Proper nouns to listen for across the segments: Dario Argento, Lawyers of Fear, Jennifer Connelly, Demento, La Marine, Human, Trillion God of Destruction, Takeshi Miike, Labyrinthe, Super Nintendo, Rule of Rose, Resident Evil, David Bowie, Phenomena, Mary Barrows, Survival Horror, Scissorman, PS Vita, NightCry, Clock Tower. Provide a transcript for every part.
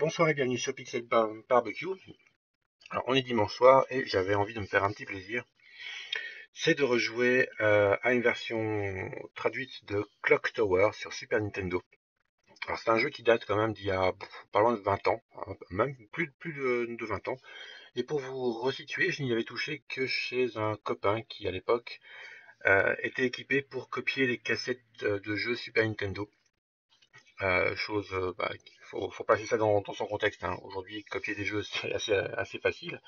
Bonsoir et bienvenue sur Pixel Bar-Barbecue. Alors on est dimanche soir et j'avais envie de me faire un petit plaisir. C'est de rejouer à une version traduite de Clock Tower sur Super Nintendo. Alors c'est un jeu qui date quand même d'il y a pas loin de 20 ans, hein, même plus de 20 ans. Et pour vous resituer, je n'y avais touché que chez un copain qui à l'époque était équipé pour copier les cassettes de jeux Super Nintendo. Chose, faut placer ça dans son contexte, hein. Aujourd'hui, copier des jeux c'est assez facile,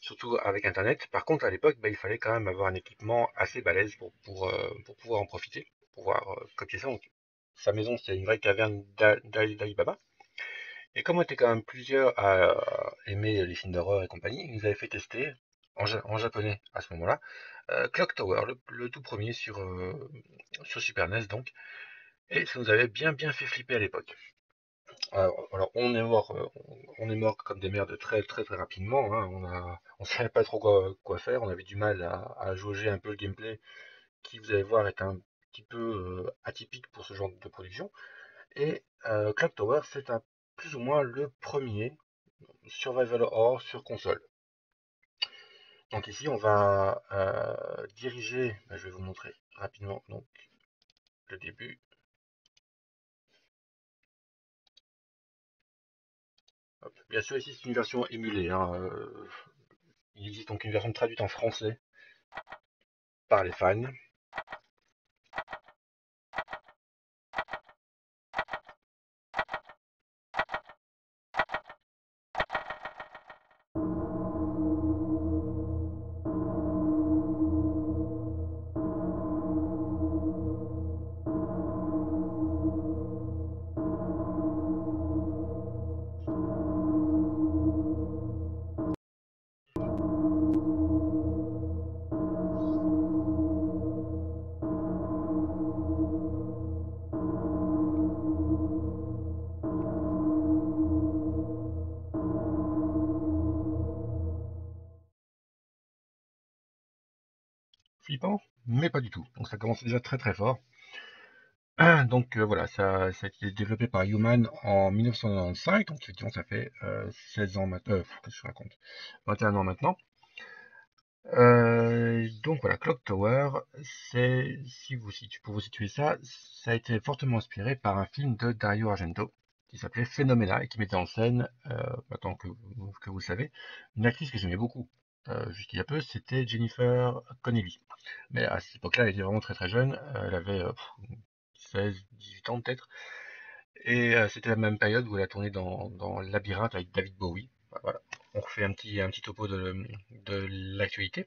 surtout avec internet. Par contre, à l'époque, il fallait quand même avoir un équipement assez balèze pour pouvoir en profiter, pour pouvoir copier ça. Donc, sa maison, c'était une vraie caverne d'Alibaba. Et comme on était quand même plusieurs à aimer les films d'horreur et compagnie, ils nous avaient fait tester en japonais à ce moment-là, Clock Tower, le tout premier sur Super NES, donc. Et ça nous avait bien fait flipper à l'époque. Alors on est mort comme des merdes très rapidement, hein. On savait pas trop quoi faire, on avait du mal à jauger un peu le gameplay qui, vous allez voir, est un petit peu atypique pour ce genre de production. Et Clock Tower, c'est plus ou moins le premier survival horror sur console. Donc ici on va diriger, je vais vous montrer rapidement donc le début. Bien sûr, ici c'est une version émulée, hein. Il existe donc une version traduite en français par les fans. Flippant, mais pas du tout. Donc ça commence déjà très fort. Donc voilà, ça a été développé par Human en 1995, donc effectivement ça fait 16 ans maintenant, qu'est-ce que je raconte, 21 ans maintenant. Donc voilà, Clock Tower, c'est, pour vous situer ça a été fortement inspiré par un film de Dario Argento qui s'appelait Phenomena et qui mettait en scène, maintenant que vous le savez, une actrice que j'aimais beaucoup. Juste il y a peu, c'était Jennifer Connelly. Mais à cette époque-là, elle était vraiment très jeune. Elle avait 16, 18 ans peut-être. Et c'était la même période où elle a tourné dans Labyrinthe avec David Bowie. Voilà. On refait un petit topo de l'actualité.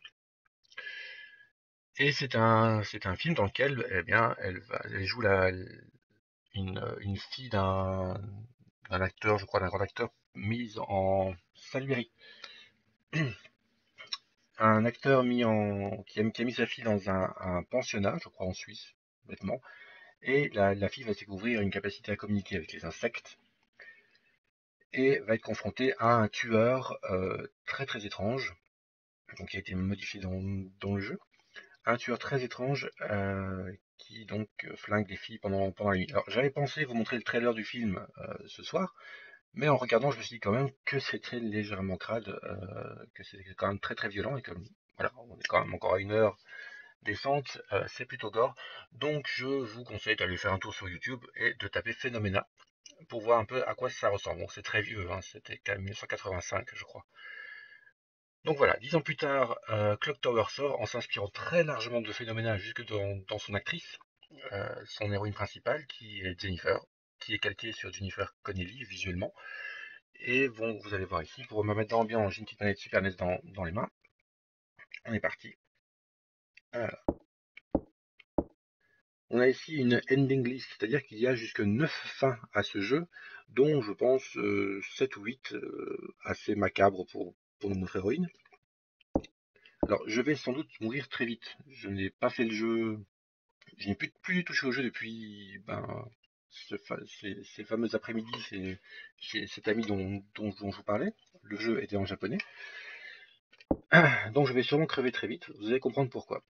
Et c'est un film dans lequel, eh bien, elle joue une fille d'un acteur, je crois, d'un grand acteur, mise en salubérie. Un acteur qui a mis sa fille dans un pensionnat, je crois en Suisse, bêtement, et la fille va découvrir une capacité à communiquer avec les insectes et va être confrontée à un tueur très étrange, donc qui a été modifié dans le jeu, un tueur très étrange qui donc flingue des filles pendant la nuit. Alors j'avais pensé vous montrer le trailer du film ce soir, mais en regardant, je me suis dit quand même que c'était légèrement crade, que c'était quand même très violent, et que voilà, on est quand même encore à une heure descente, c'est plutôt gore. Donc je vous conseille d'aller faire un tour sur YouTube et de taper Phenomena pour voir un peu à quoi ça ressemble. Bon, c'est très vieux, hein, c'était quand même 1985 je crois. Donc voilà, 10 ans plus tard, Clock Tower sort en s'inspirant très largement de Phenomena jusque dans son actrice, son héroïne principale qui est Jennifer, qui est calqué sur Jennifer Connelly visuellement. Et bon, vous allez voir ici, pour me mettre dans l'ambiance, j'ai une petite manette Super NES dans les mains. On est parti. Voilà. On a ici une ending list, c'est-à-dire qu'il y a jusque 9 fins à ce jeu, dont je pense 7 ou 8 assez macabres pour notre héroïne. Alors je vais sans doute mourir très vite. Je n'ai pas fait le jeu, je n'ai plus touché au jeu depuis... ces fameux après-midi chez cet ami dont je vous parlais. Le jeu était en japonais. Donc je vais sûrement crever très vite, vous allez comprendre pourquoi.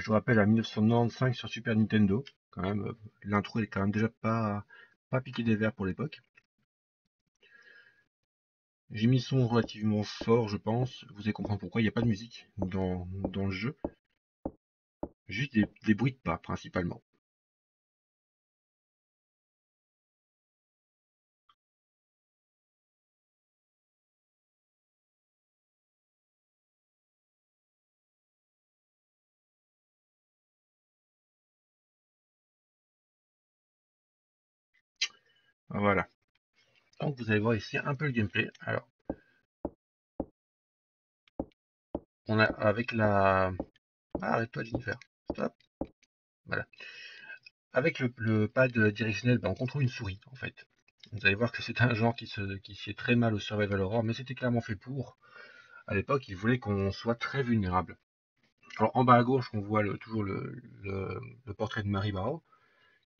je vous rappelle, à 1995 sur Super Nintendo, quand même, l'intro est quand même déjà pas piqué des verres pour l'époque. J'ai mis le son relativement fort, je pense. Vous allez comprendre pourquoi, il n'y a pas de musique dans le jeu. Juste des bruits de pas, principalement. Voilà. Donc vous allez voir ici un peu le gameplay. Alors, on a avec la... Ah, arrête-toi Jennifer. Stop. Voilà. Avec le pad directionnel, ben, on contrôle une souris en fait. Vous allez voir que c'est un genre qui sied très mal au survival horror, mais c'était clairement fait pour. À l'époque, ils voulaient qu'on soit très vulnérable. Alors en bas à gauche, on voit toujours le portrait de Mary Barrows,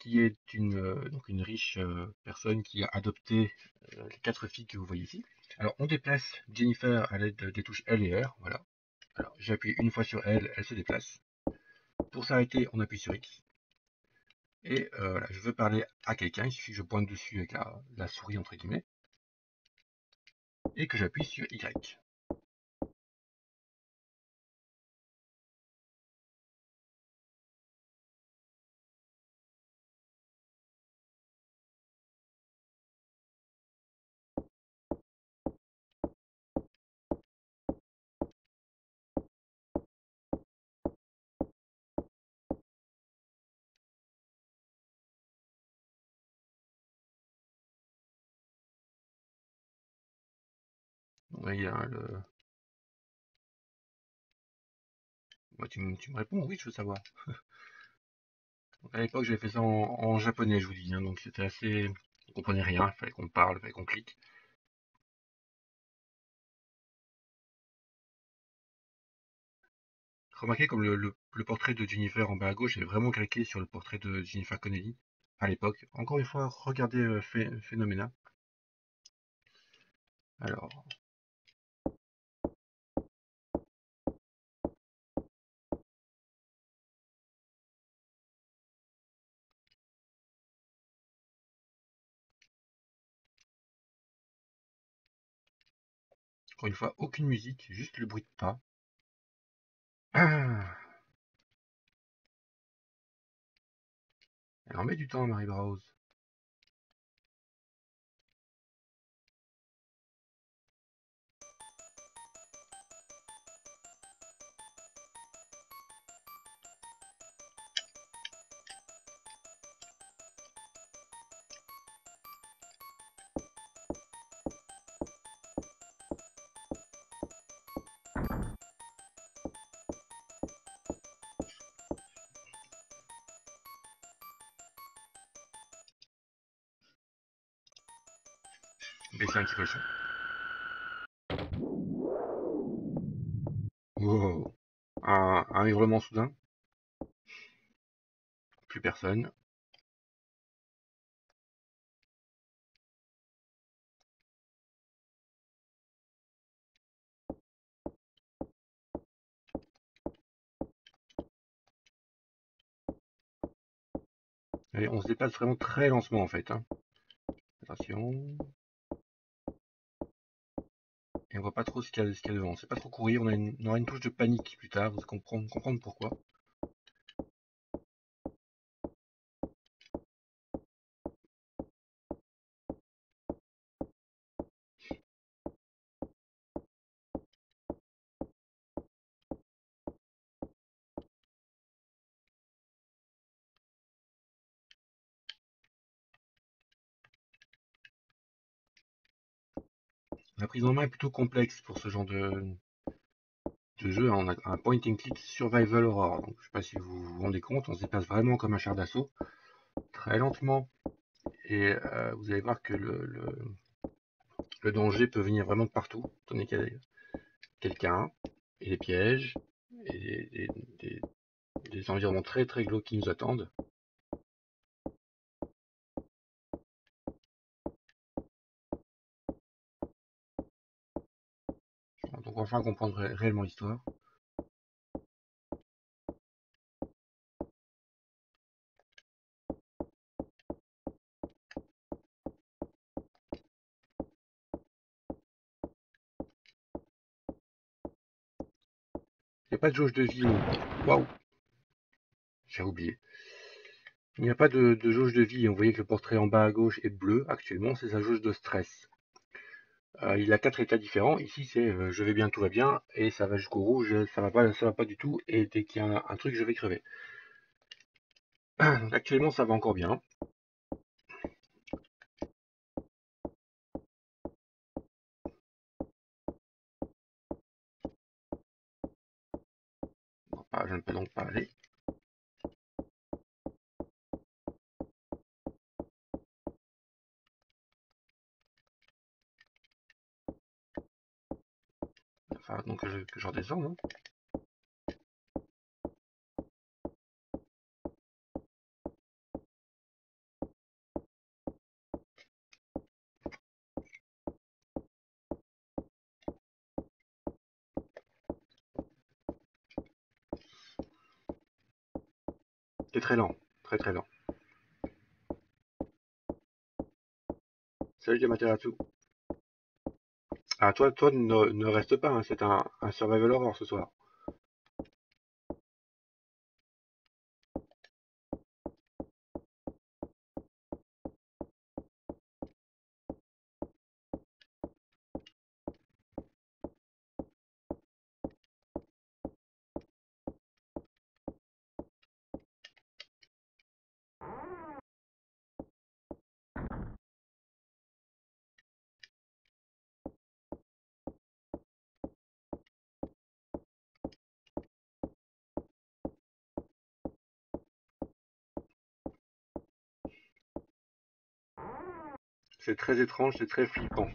qui est une riche personne qui a adopté les 4 filles que vous voyez ici. Alors on déplace Jennifer à l'aide des touches L et R, voilà. Alors j'appuie une fois sur L, elle se déplace. Pour s'arrêter, on appuie sur X. Et voilà, je veux parler à quelqu'un, il suffit que je pointe dessus avec la souris entre guillemets. Et que j'appuie sur Y. Oui, hein, Moi, tu me réponds, oui, je veux savoir. Donc, à l'époque, j'avais fait ça en japonais, je vous dis, hein, donc c'était assez... On comprenait rien, il fallait qu'on parle, il fallait qu'on clique. Remarquez comme le portrait de Jennifer en bas à gauche est vraiment calqué sur le portrait de Jennifer Connelly à l'époque. Encore une fois, regardez Phenomena. Alors... Encore une fois, aucune musique, juste le bruit de pas. Ah, elle en met du temps, Mary Barrows. Baisser un petit peu le son. Wow. Un hurlement soudain. Plus personne. Allez, on se déplace vraiment très lentement en fait. Hein. Attention. Et on voit pas trop ce qu'il y a devant. C'est pas trop courir, on aura une touche de panique plus tard, vous allez comprendre pourquoi. La prise en main est plutôt complexe pour ce genre de jeu. On a un point and click survival horror. Donc, je ne sais pas si vous vous rendez compte, on se déplace vraiment comme un char d'assaut, très lentement. Et vous allez voir que le danger peut venir vraiment de partout. Tenez qu'il y a quelqu'un, et des pièges, et des environnements très très glauques qui nous attendent. Donc enfin comprendre réellement l'histoire. pas de jauge de vie. Waouh! J'ai oublié. Il n'y a pas de jauge de vie. Vous voyez que le portrait en bas à gauche est bleu. Actuellement, c'est sa jauge de stress. Il a 4 états différents. Ici, c'est je vais bien, tout va bien. Et ça va jusqu'au rouge, ça va pas du tout. Et dès qu'il y a un truc, je vais crever. Donc, actuellement, ça va encore bien. Ah, je ne peux donc pas aller. Enfin, donc que je redescends, non? Très lent, très lent. Salut Yamaterasu. Ah toi ne reste pas, hein, c'est un survival horror ce soir. C'est très étrange, c'est très flippant.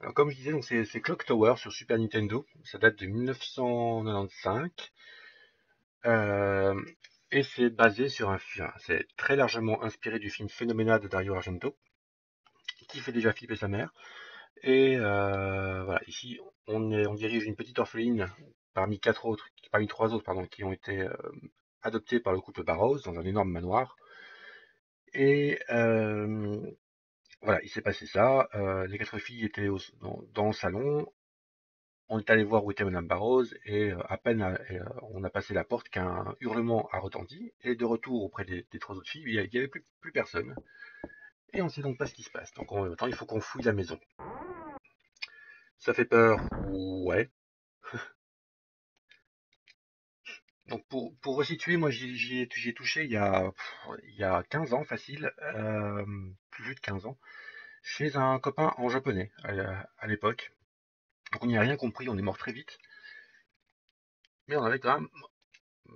Alors comme je disais, donc c'est Clock Tower sur Super Nintendo. Ça date de 1995. Et c'est basé sur un film. C'est très largement inspiré du film Phenomena de Dario Argento, qui fait déjà flipper sa mère. Et voilà, ici on dirige une petite orpheline parmi trois autres, qui ont été adoptées par le couple Barrows dans un énorme manoir. Et voilà, il s'est passé ça. Les 4 filles étaient dans le salon. On est allé voir où était Madame Barrows et à peine on a passé la porte qu'un hurlement a retenti. Et de retour auprès des 3 autres filles, il n'y avait plus personne. Et on ne sait donc pas ce qui se passe. Donc en même temps, il faut qu'on fouille la maison. Ça fait peur, ouais. Donc pour resituer, moi j'y ai touché il y a 15 ans, facile, plus de 15 ans, chez un copain en japonais à l'époque. Donc on n'y a rien compris, on est mort très vite. Mais on avait quand même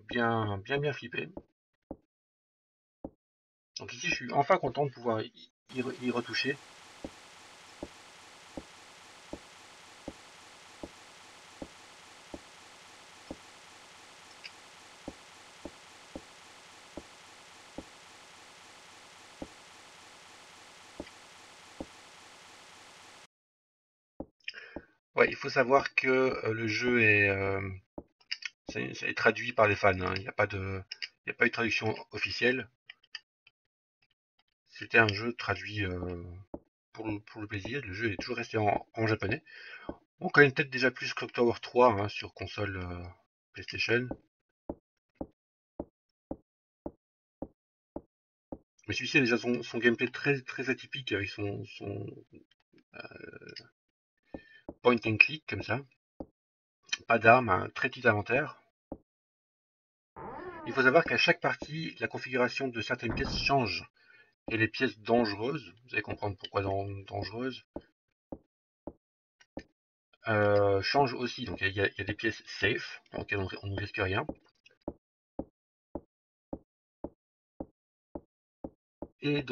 bien flippé. Donc ici je suis enfin content de pouvoir y retoucher. Il faut savoir que le jeu est traduit par les fans, hein. Il n'y a pas eu de traduction officielle. C'était un jeu traduit pour le plaisir. Le jeu est toujours resté en japonais. On connaît peut-être déjà plus Clock Tower 3 hein, sur console PlayStation. Mais celui-ci a déjà son gameplay très atypique avec son point and click comme ça, pas d'armes, un très petit inventaire. Il faut savoir qu'à chaque partie, la configuration de certaines pièces change. Et les pièces dangereuses, vous allez comprendre pourquoi dangereuses, changent aussi. Donc il y a des pièces safe, dans lesquelles on ne risque rien. Et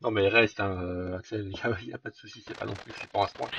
non mais reste, hein, Axel, il n'y a pas de souci, c'est pas non plus flippant à ce point.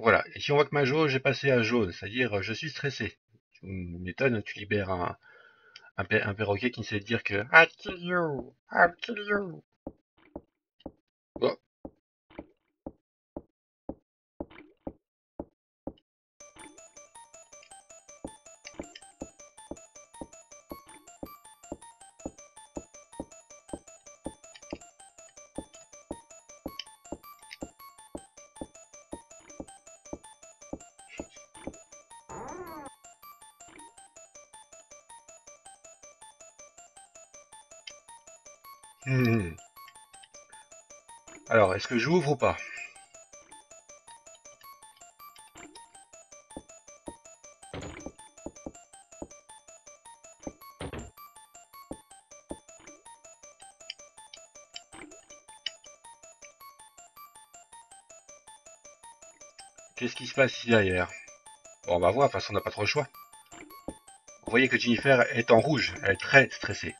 Voilà, Et si on voit que ma jauge est passée à jaune, c'est-à-dire je suis stressé. Une étonne, tu libères un perroquet qui ne sait dire que I'll kill you, I'll kill you. Oh. Alors, est-ce que j'ouvre ou pas? Qu'est-ce qui se passe ici derrière? Bon, on va voir, parce qu'on n'a pas trop le choix. Vous voyez que Jennifer est en rouge, elle est très stressée.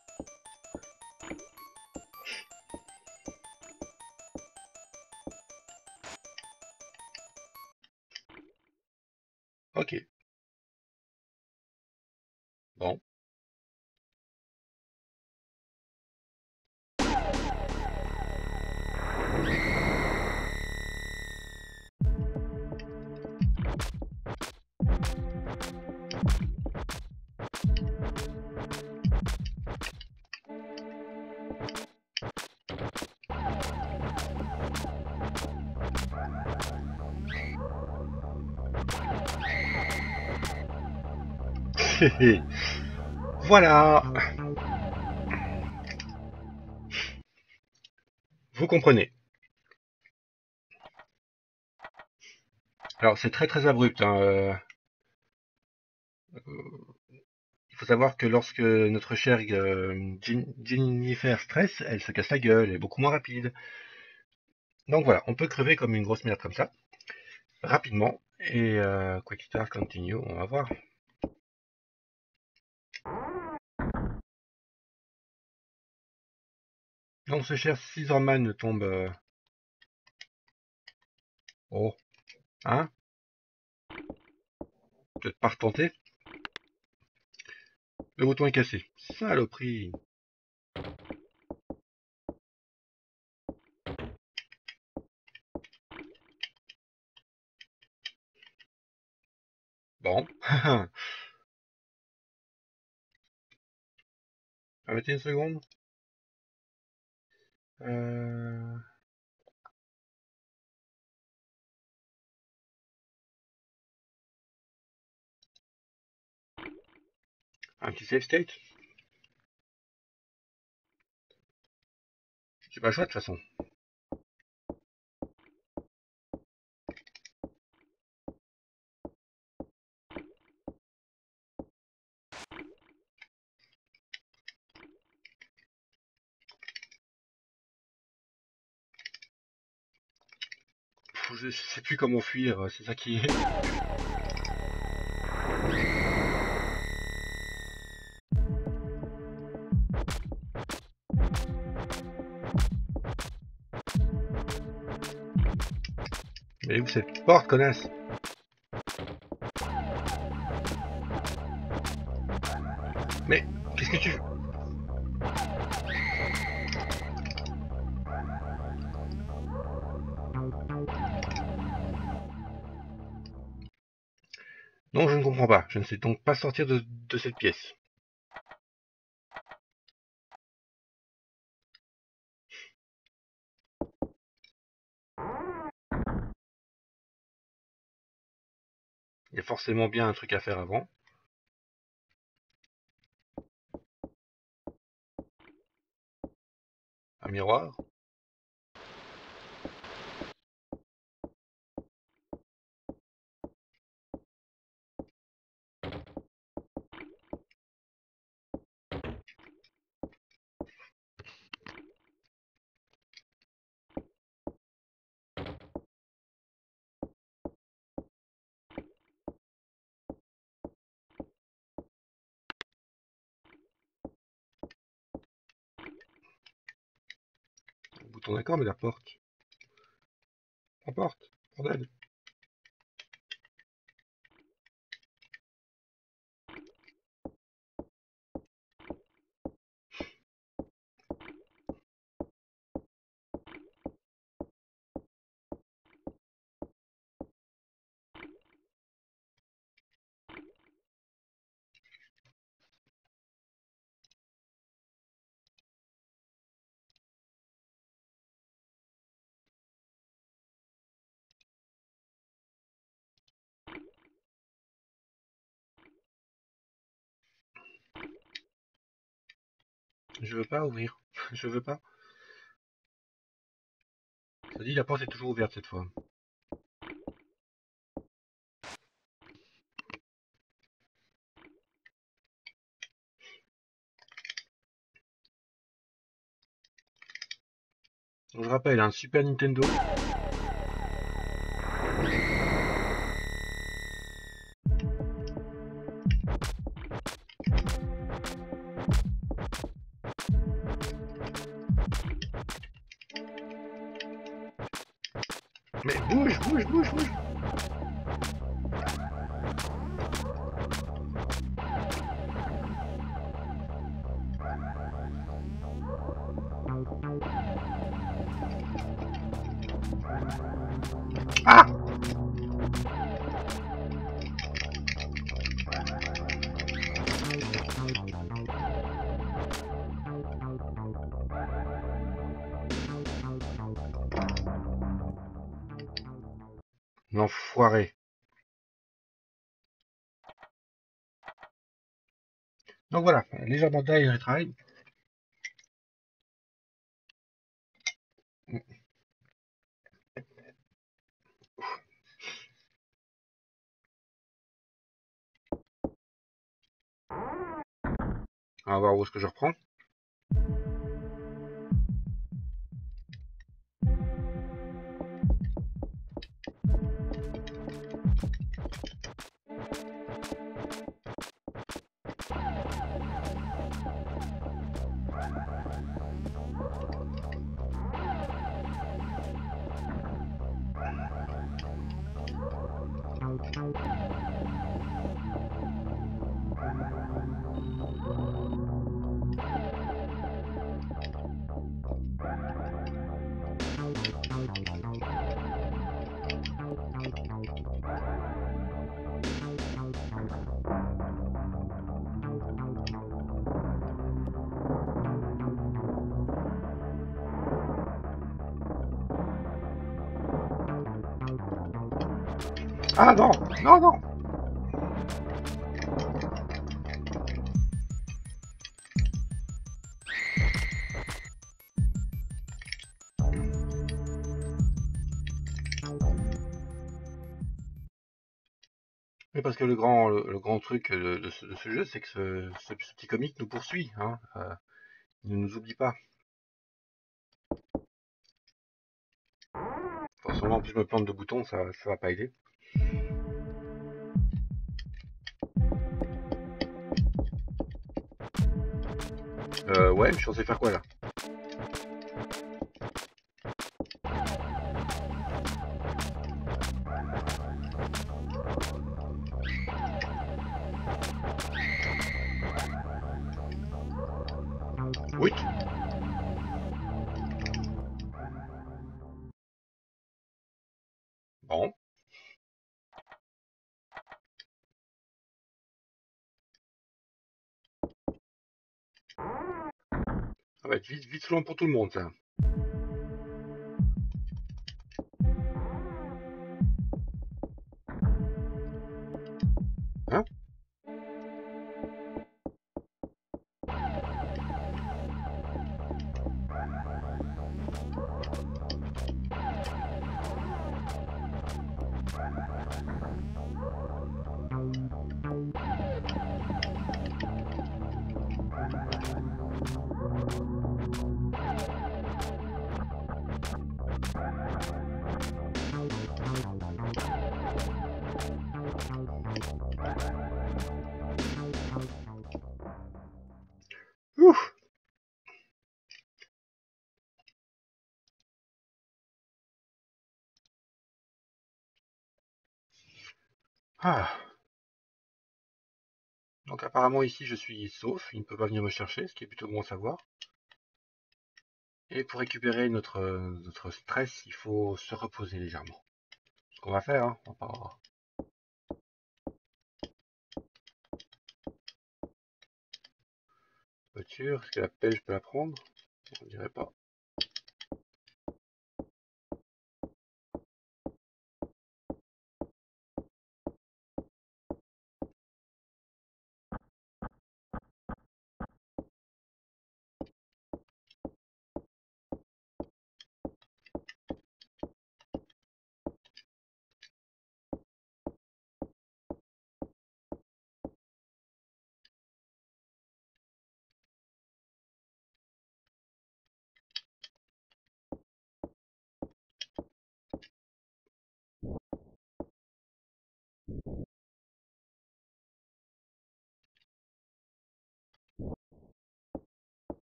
Voilà. Vous comprenez. Alors c'est très abrupt. Hein. Il faut savoir que lorsque notre chère Jennifer stresse, elle se casse la gueule, elle est beaucoup moins rapide. Donc voilà, on peut crever comme une grosse merde comme ça, rapidement. Et quick start, continue, on va voir. Donc ce cher Scissorman tombe... Oh. Hein? Peut-être pas retenter. Le bouton est cassé. Saloperie. Bon. Arrêtez une seconde. Un petit save state. C'est pas chouette de toute façon. Je sais plus comment fuir, c'est ça qui est. Mais où cette porte, connasse? Mais qu'est-ce que tu veux? Non, je ne comprends pas. Je ne sais donc pas sortir de cette pièce. Il y a forcément bien un truc à faire avant. Un miroir. D'accord, mais la porte. Prends porte, bordel. Je veux pas ouvrir. Je veux pas. Ça dit, la porte est toujours ouverte cette fois. Donc, je rappelle, un Super Nintendo. Bouge. Ah! L'enfoiré. Donc voilà, légèrement taille et retravail. On va voir où est-ce que je reprends. Ah non, non, non. Mais parce que le grand truc de ce jeu, c'est que ce petit comique nous poursuit, hein. Il ne nous oublie pas. Forcément, en plus je me plante de boutons, ça va pas aider. Ouais, mais je suis censé faire quoi là? Oui. Bon. Ça va être vite long pour tout le monde, ça. Hein? Ah. Donc apparemment ici je suis sauf, il ne peut pas venir me chercher, ce qui est plutôt bon à savoir. Et pour récupérer notre stress, il faut se reposer légèrement. Ce qu'on va faire, hein. On part... Voiture, est-ce que la pelle je peux la prendre? On dirait pas.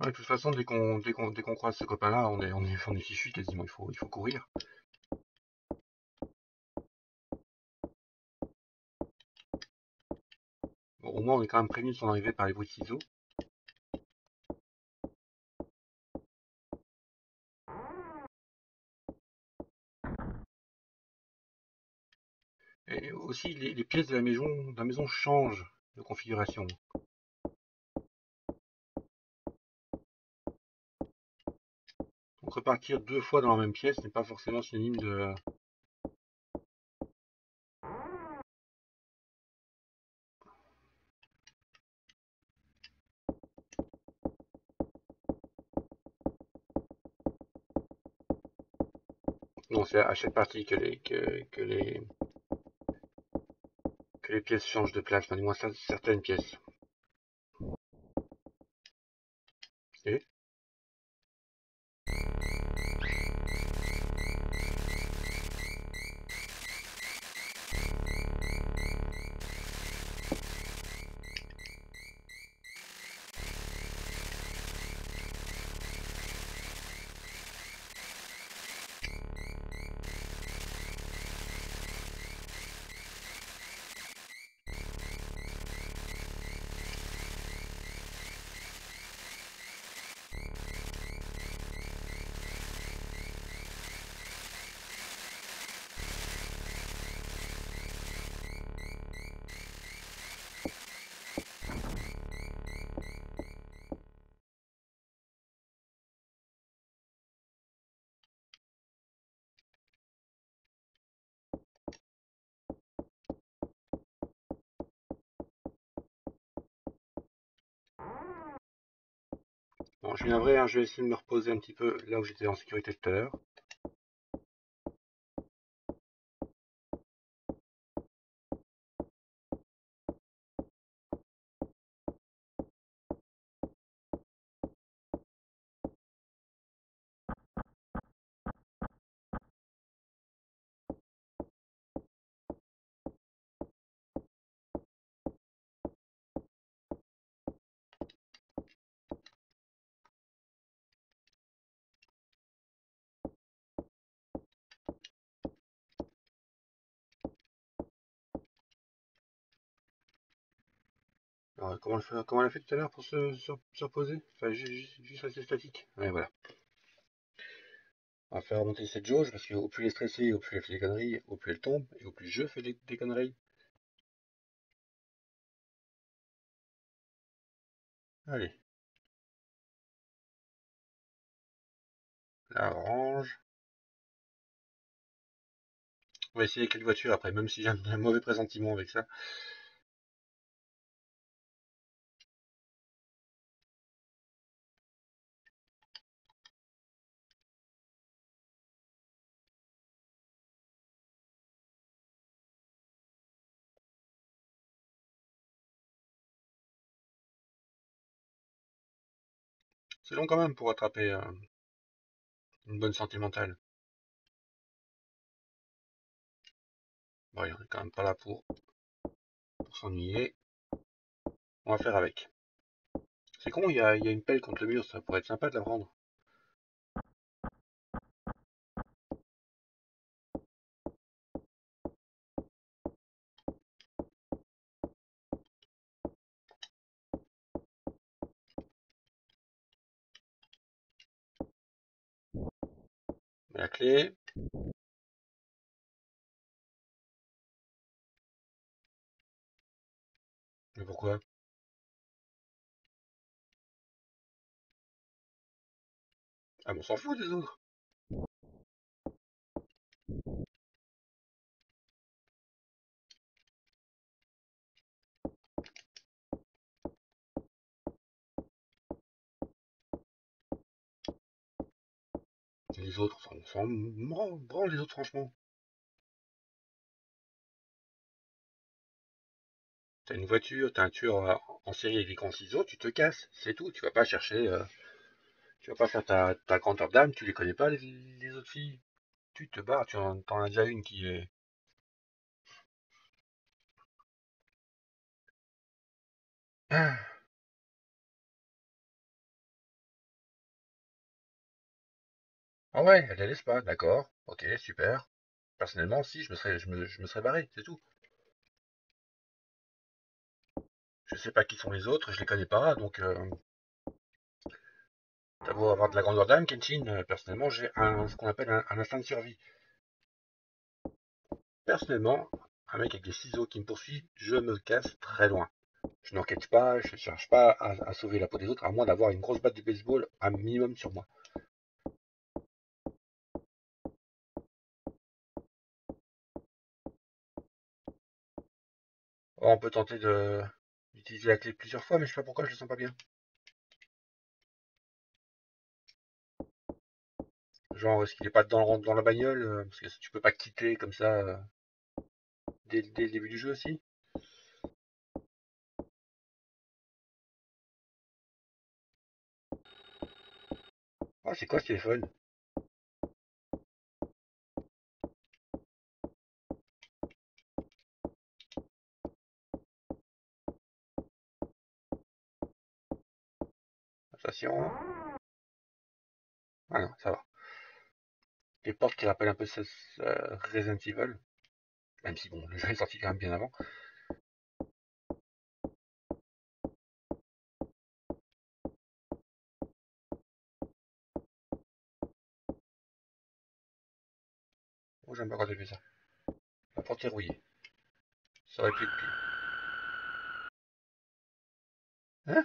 Ouais, de toute façon, dès qu'on croise ce copain-là, on est fichu quasiment, il faut courir. Bon, au moins, on est quand même prévenu de son arrivée par les bruits de ciseaux. Et aussi, les pièces de la maison changent de configuration. Donc repartir deux fois dans la même pièce n'est pas forcément synonyme de... Non, c'est à chaque partie que les pièces changent de place, enfin, du moins certaines pièces. Et bon, je suis navré, hein, je vais essayer de me reposer un petit peu là où j'étais en sécurité tout à l'heure. Alors, comment elle a fait tout à l'heure pour se reposer? Enfin, juste rester statique. Ouais, voilà. On va faire remonter cette jauge parce qu'au plus elle est stressée, au plus elle fait des conneries, au plus elle tombe et au plus je fais des conneries. Allez. La range. On va essayer avec les voitures après, même si j'ai un mauvais pressentiment avec ça. C'est long quand même pour attraper une bonne santé mentale. Bon, on n'est quand même pas là pour s'ennuyer. On va faire avec. C'est con, il y a une pelle contre le mur, ça pourrait être sympa de la prendre. La clé. Mais pourquoi? Ah, mais on s'en fout des autres. Les autres, on s'en branle les autres, franchement. T'as une voiture, t'as un tueur en série avec des grands ciseaux, tu te casses, c'est tout. Tu vas pas chercher, tu vas pas faire ta grandeur d'âme, tu les connais pas les autres filles. Tu te barres, t'en as déjà une qui est... Ah. Ah ouais, elle les laisse pas, d'accord. Ok, super. Personnellement, si, je me serais barré, c'est tout. Je sais pas qui sont les autres, je les connais pas, donc... T'as beau avoir de la grandeur d'âme, Kenshin, personnellement, j'ai ce qu'on appelle un instinct de survie. Personnellement, un mec avec des ciseaux qui me poursuit, je me casse très loin. Je n'enquête pas, je ne cherche pas à sauver la peau des autres, à moins d'avoir une grosse batte de baseball, un minimum sur moi. Oh, on peut tenter d'utiliser la clé plusieurs fois, mais je sais pas pourquoi je le sens pas bien. Genre, est-ce qu'il n'est pas dans la bagnole? Parce que tu peux pas quitter comme ça dès le début du jeu aussi. Ah, c'est quoi ce téléphone? Attention. Ah non, ça va. Les portes qui rappellent un peu Resident Evil, même si bon, le jeu est sorti quand même bien avant. Oh, j'aime pas quand j'ai fait ça. La porte est rouillée. Ça aurait pu être pire. Hein?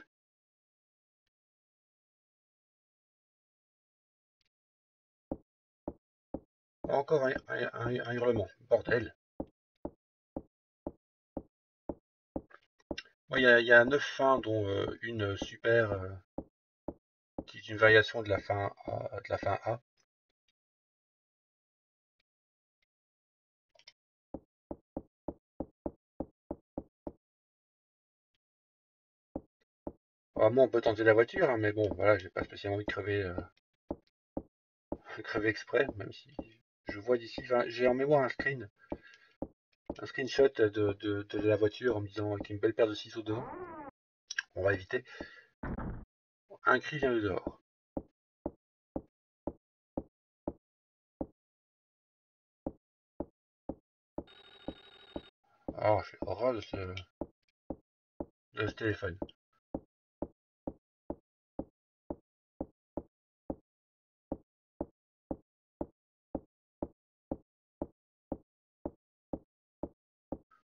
Encore un hurlement, bordel. Il y a 9 fins, dont une super, qui est une variation de la fin A. Moi, on peut tenter la voiture, hein, mais bon, voilà, j'ai pas spécialement envie de crever exprès, même si... Je vois d'ici, j'ai en mémoire un screenshot de la voiture en me disant qu'il y a une belle paire de ciseaux devant. On va éviter. Un cri vient de dehors. Alors, j'ai horreur de ce téléphone.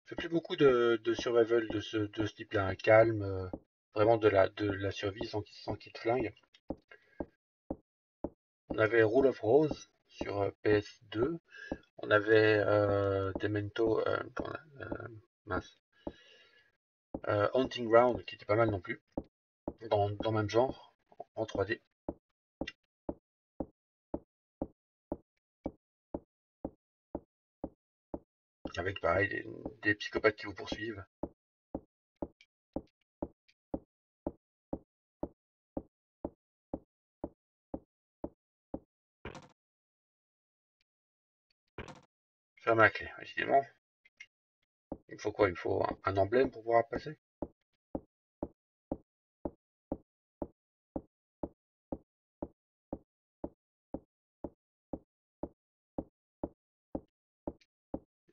Je fais plus beaucoup de survival de ce type-là, un calme, vraiment de la survie sans qu'il te flingue. On avait Rule of Rose sur PS2, on avait Demento, Hunting Ground qui était pas mal non plus, dans le même genre, en 3D. Avec pareil des psychopathes qui vous poursuivent. Ferme la clé, décidément. Il me faut quoi? Il me faut un emblème pour pouvoir passer.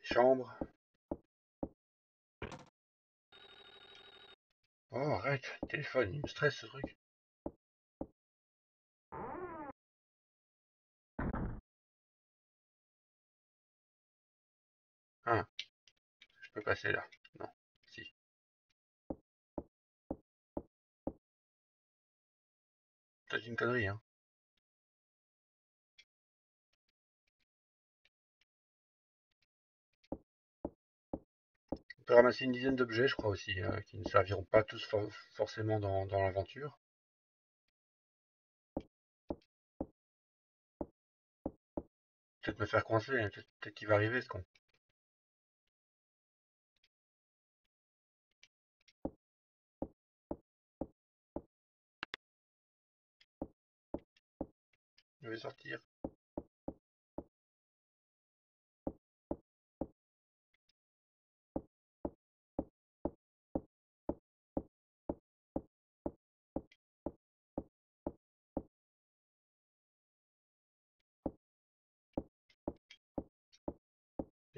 Chambre. Oh, arrête, téléphone, il me stresse ce truc. Ah, je peux passer là. Non, si. C'est une connerie, hein. On peut ramasser une dizaine d'objets, je crois aussi, qui ne serviront pas tous forcément dans l'aventure. Peut-être me faire coincer, hein, peut-être qu'il va arriver ce con. Je vais sortir.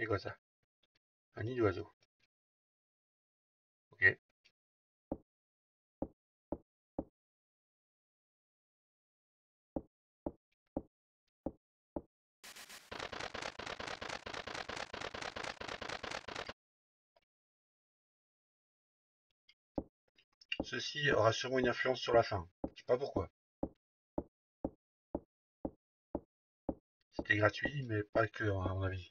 C'est quoi ça? Un nid d'oiseau. Ok. Ceci aura sûrement une influence sur la fin. Je sais pas pourquoi. C'était gratuit, mais pas que, à mon avis.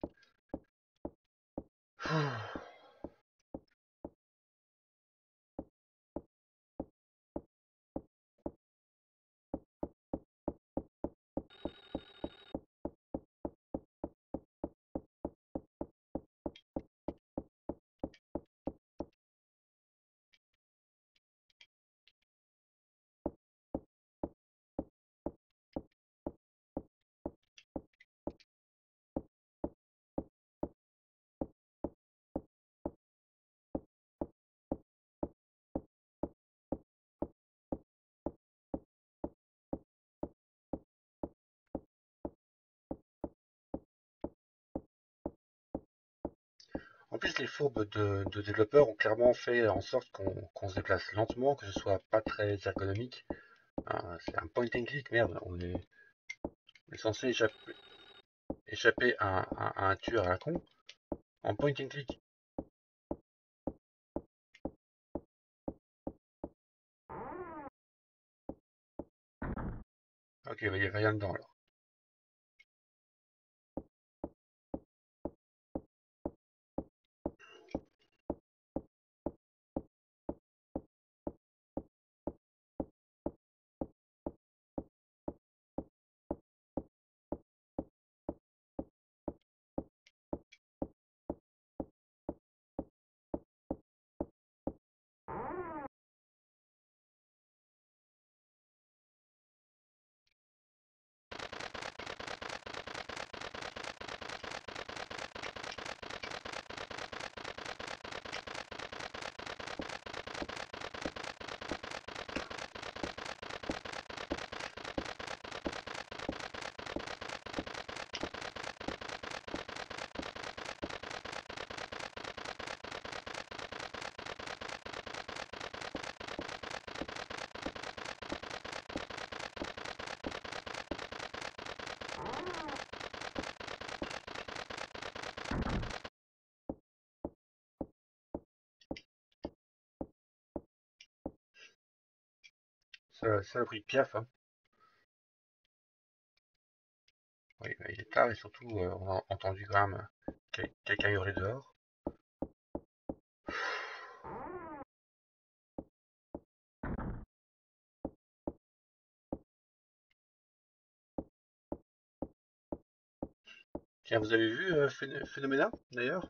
En plus, les fourbes de développeurs ont clairement fait en sorte qu'on se déplace lentement, que ce soit pas très ergonomique. Ah, c'est un point and click, merde, on est censé échapper à un tueur à la con en point and click. Ok, mais il n'y a rien dedans alors. Ça a pris Piaf. Hein. Oui, bah, il est tard et surtout on a entendu quand même quelqu'un hurler dehors. Tiens, vous avez vu Phenomena d'ailleurs?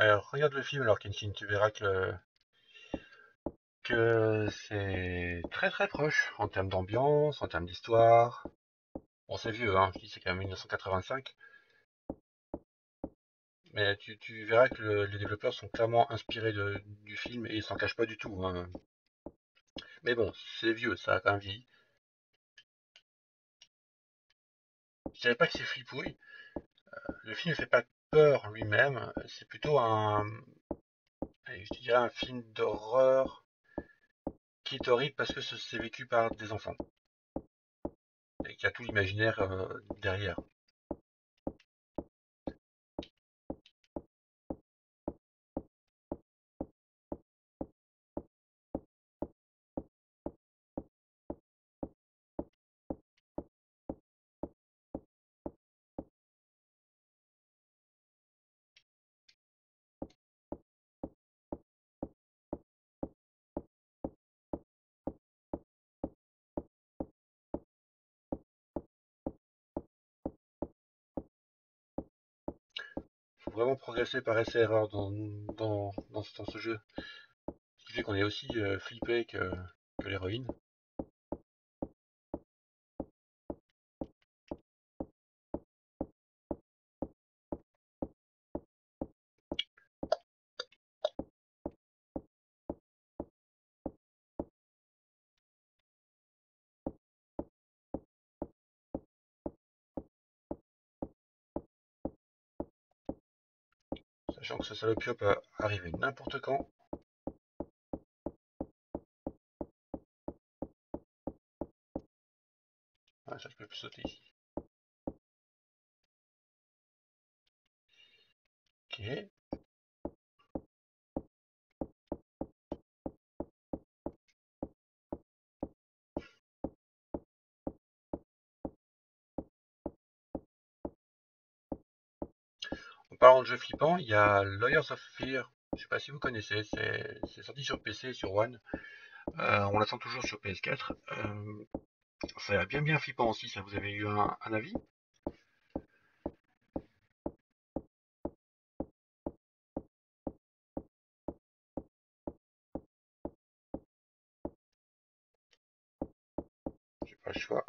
Alors, regarde le film, alors Kenshin, tu verras que c'est très très proche en termes d'ambiance, en termes d'histoire. Bon, c'est vieux, hein, je dis c'est quand même 1985. Mais tu verras que les développeurs sont clairement inspirés du film et ils s'en cachent pas du tout. Hein. Mais bon, c'est vieux, ça a quand même vieilli. Je savais pas que c'est fripouille. Le film ne fait pas peur lui-même, c'est plutôt je dirais un film d'horreur qui est horrible parce que c'est vécu par des enfants et qu'il y a tout l'imaginaire derrière. vraiment progressé par essai-erreur dans ce jeu. Ce qui fait qu'on est aussi flippé que l'héroïne. Sachant que ce salopio peut arriver n'importe quand. Ah, ça je peux plus sauter ici. Ok. En parlant de jeux flippants, il y a Lawyers of Fear, je sais pas si vous connaissez, c'est sorti sur PC, sur One, on l'attend toujours sur PS4, ça a l'air bien flippant aussi, ça vous avez eu un avis? J'ai pas le choix.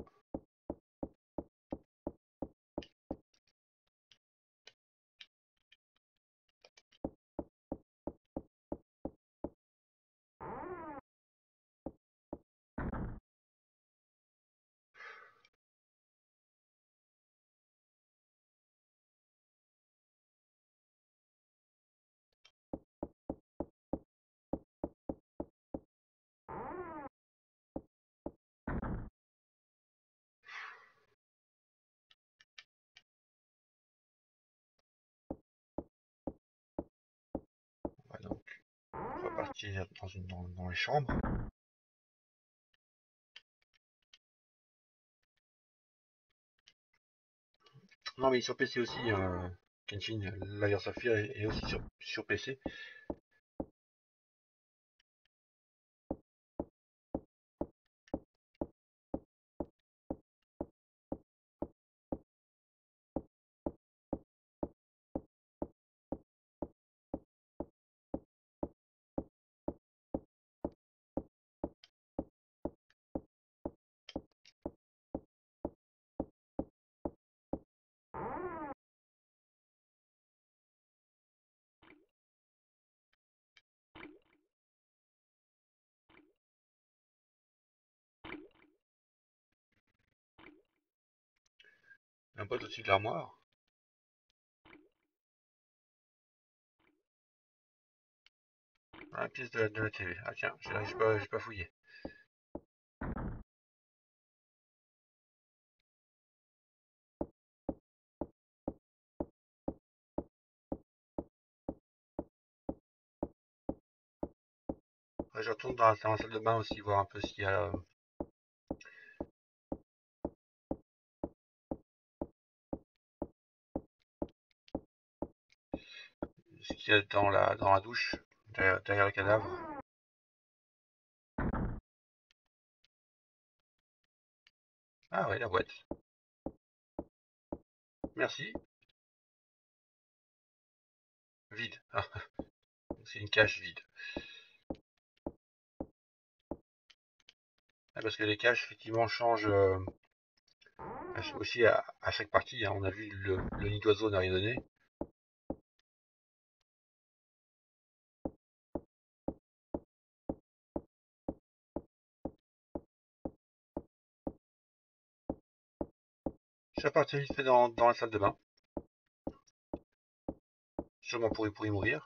Partir dans les chambres. Non mais sur PC aussi, Kenshin, Lawyers of Fear est aussi sur PC. Un pote au-dessus de l'armoire. Ah, la pièce de la TV. Ah tiens, j'ai pas fouillé. Ouais, je retourne dans la salle de bain aussi, voir un peu s'il y a... ce qu'il y a dans la douche, derrière le cadavre. Ah oui, la boîte. Merci. Vide. Ah, c'est une cache vide. Ah, parce que les caches, effectivement, changent aussi à chaque partie. Hein. On a vu le nid d'oiseau n'a rien donné. Je suis parti vite fait dans la salle de bain. Sûrement pour y mourir.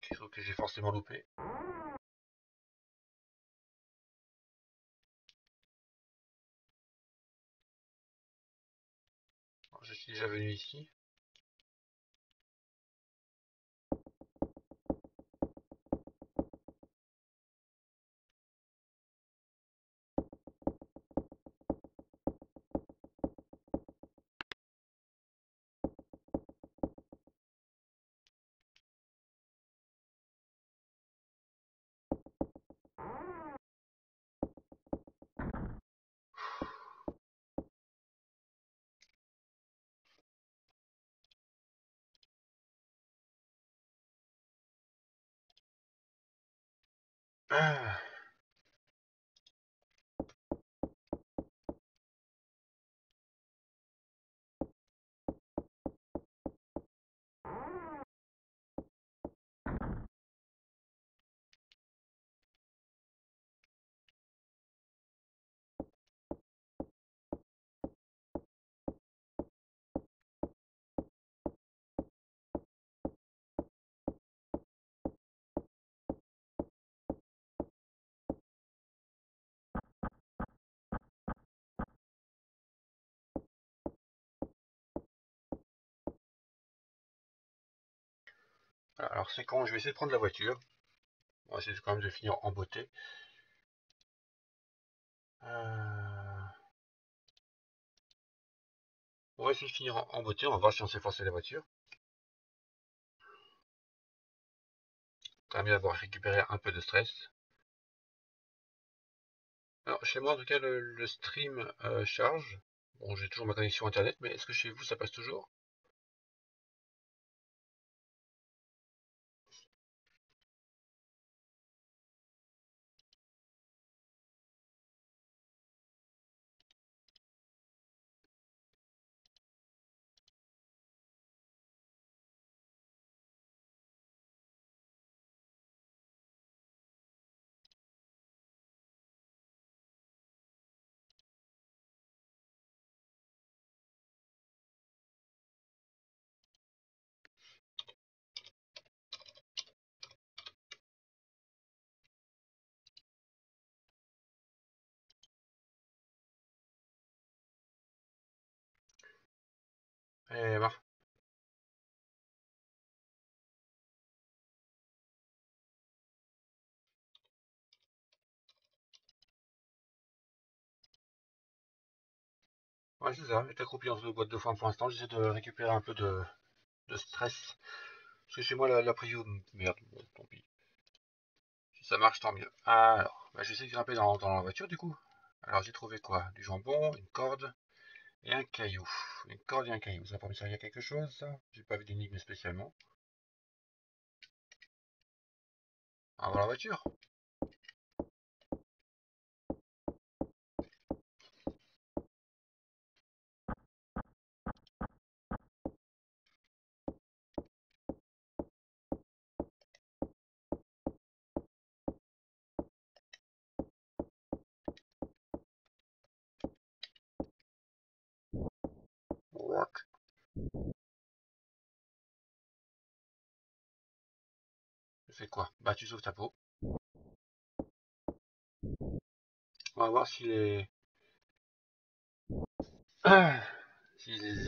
Qu'est-ce que j'ai forcément loupé? Je suis déjà venu ici. Alors c'est quand je vais essayer de prendre la voiture. On va essayer quand même de finir en beauté. On va essayer de finir en beauté, on va voir si on sait forcer la voiture. Tant mieux d'avoir récupéré un peu de stress. Alors chez moi en tout cas le stream charge. Bon, j'ai toujours ma connexion internet, mais est-ce que chez vous ça passe toujours ? Et bah. Ouais, c'est ça, j'étais accroupi dans une boîte de foin pour l'instant, j'essaie de récupérer un peu de stress. Parce que chez moi la preview. Merde, bon tant pis. Si ça marche tant mieux. Alors, bah, je vais essayer de grimper dans la voiture du coup. Alors j'ai trouvé quoi? Du jambon, une corde. Et un caillou. Une corde et un caillou. Ça pourrait me servir à quelque chose, ça? J'ai pas vu d'énigme spécialement. On va voir la voiture. Je fais quoi? Bah tu sauves ta peau. On va voir si les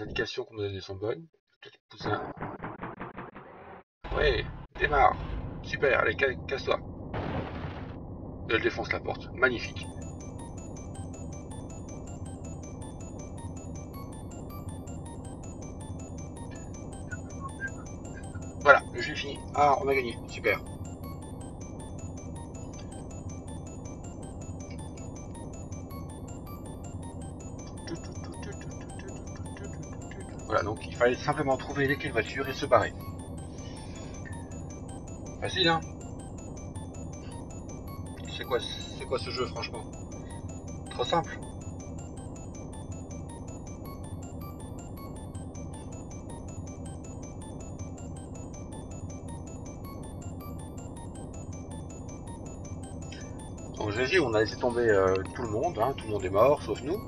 indications qu'on me donne sont bonnes. Peut-être pousser un. Ouais, démarre. Super, allez, casse-toi. Elle défonce la porte. Magnifique. Voilà, le jeu est fini. Ah, on a gagné. Super. Voilà, donc il fallait simplement trouver lesquelles voitures et se barrer. Facile, hein? C'est quoi ce jeu, franchement? Trop simple. On a laissé tomber tout le monde est mort sauf nous.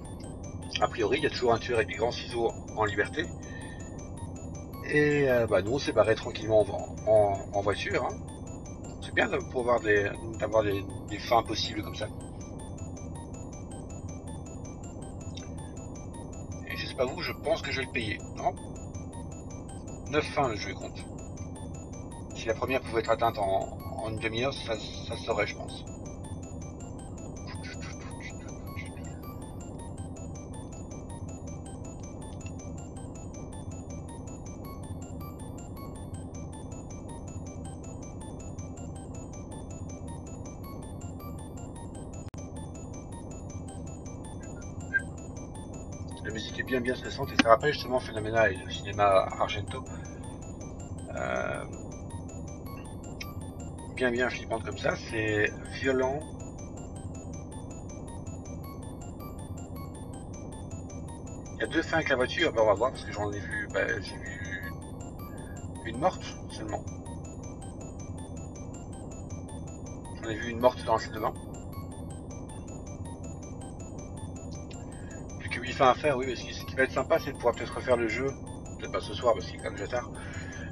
A priori, il y a toujours un tueur avec des grands ciseaux en liberté. Et bah, nous on s'est barré tranquillement en voiture. Hein. C'est bien pour avoir des fins possibles comme ça. Et je sais pas vous, je pense que je vais le payer. Non, 9 fins le jeu compte. Si la première pouvait être atteinte en une demi-heure, ça serait, je pense. La musique est bien stressante et ça rappelle justement Phenomena et le cinéma Argento. Bien flippante comme ça, c'est violent. Il y a deux fins avec la voiture, bah, on va voir parce que j'en ai vu, bah, j'ai vu une morte seulement. J'en ai vu une morte dans le salle de bain. À faire, oui, mais ce qui va être sympa, c'est de pouvoir peut-être refaire le jeu, peut-être pas ce soir parce qu'il est quand même déjà tard,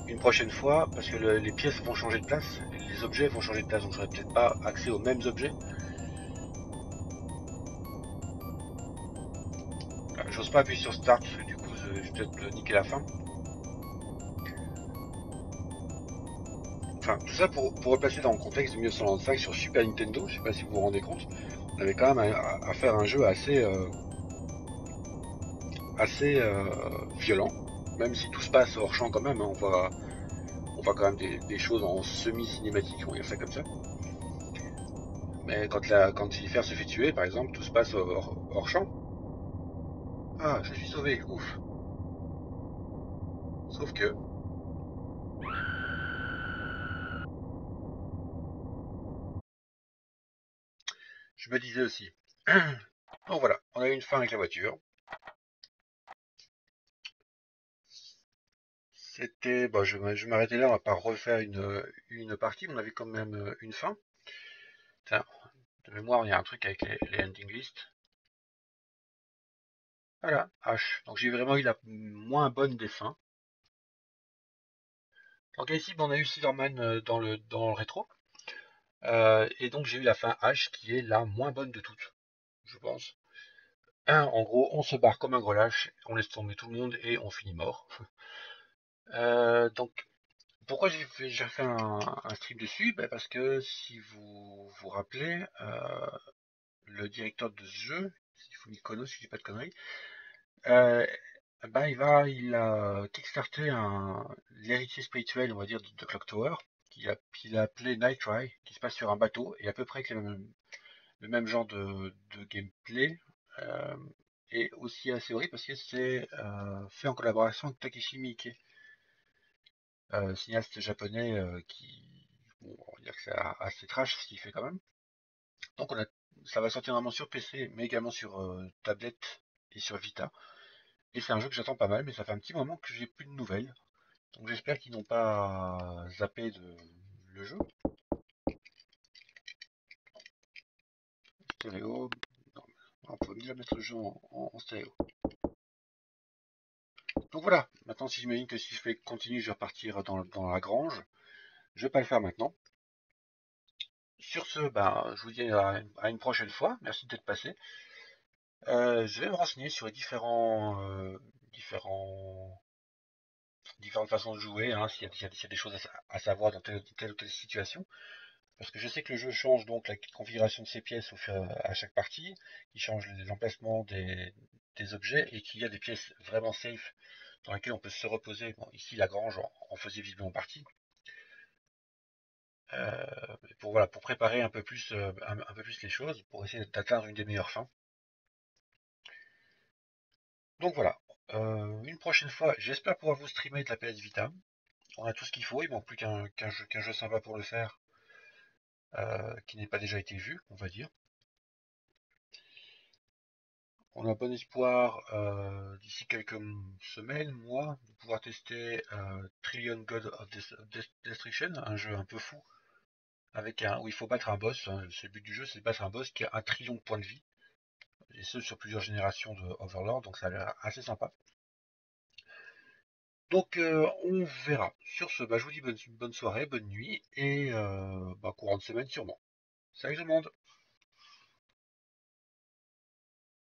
une prochaine fois, parce que les pièces vont changer de place, les objets vont changer de place, donc j'aurai peut-être pas accès aux mêmes objets. J'ose pas appuyer sur Start, parce que du coup, je vais peut-être niquer la fin. Enfin, tout ça pour replacer dans le contexte de 1995 sur Super Nintendo, je sais pas si vous vous rendez compte, on avait quand même à faire un jeu assez violent, même si tout se passe hors champ quand même, hein, on voit quand même des choses en semi-cinématique, on va dire ça comme ça. Mais quand Jennifer se fait tuer, par exemple, tout se passe hors champ. Ah, je suis sauvé, ouf. Sauf que... je me disais aussi. Donc voilà, on a eu une fin avec la voiture. C'était, bon, je vais m'arrêter là, on va pas refaire une partie, mais on avait quand même une fin. Tiens, de mémoire, il y a un truc avec les ending lists. Voilà, H. Donc j'ai vraiment eu la moins bonne des fins. Donc ici, on a eu Silverman dans le rétro. Et donc j'ai eu la fin H qui est la moins bonne de toutes, je pense. En gros, on se barre comme un gros lâche, on laisse tomber tout le monde et on finit mort. Donc pourquoi j'ai fait un stream dessus, bah parce que si vous vous rappelez, le directeur de ce jeu, si je ne dis pas de conneries, bah il a kickstarté l'héritier spirituel, on va dire, de Clock Tower, qu'il a appelé NightCry, qui se passe sur un bateau, et à peu près avec le même genre de gameplay. Et aussi assez horrible parce que c'est fait en collaboration avec Takeshi Miike, cinéaste japonais qui, bon, on va dire que c'est assez trash ce qu'il fait quand même. Donc ça va sortir normalement sur PC, mais également sur tablette et sur Vita. Et c'est un jeu que j'attends pas mal, mais ça fait un petit moment que j'ai plus de nouvelles. Donc j'espère qu'ils n'ont pas zappé le jeu. Stéréo. On peut déjà mettre le jeu en stéréo. Donc voilà, maintenant si j'imagine que si je fais continue, je vais repartir dans la grange. Je vais pas le faire maintenant. Sur ce, ben, je vous dis à une prochaine fois. Merci d'être passé. Je vais me renseigner sur les différentes façons de jouer, hein, s'il y a des choses à savoir dans telle ou telle situation. Parce que je sais que le jeu change donc la configuration de ses pièces à chaque partie, il change l'emplacement des objets, et qu'il y a des pièces vraiment safe dans lesquelles on peut se reposer. Bon, ici la grange en faisait visiblement partie. Pour préparer un peu plus les choses, pour essayer d'atteindre une des meilleures fins. Donc voilà, une prochaine fois, j'espère pouvoir vous streamer de la PS Vita. On a tout ce qu'il faut, il manque plus qu'un jeu sympa pour le faire. Qui n'ait pas déjà été vu, on va dire. On a bon espoir d'ici quelques semaines, mois, de pouvoir tester Trillion God of Destruction, un jeu un peu fou, où il faut battre un boss, hein. C'est le but du jeu, c'est de battre un boss qui a un trillion de points de vie, et ce sur plusieurs générations de Overlord, donc ça a l'air assez sympa. Donc on verra. Sur ce, je vous dis bonne soirée, bonne nuit et courant de semaine sûrement. Salut tout le monde!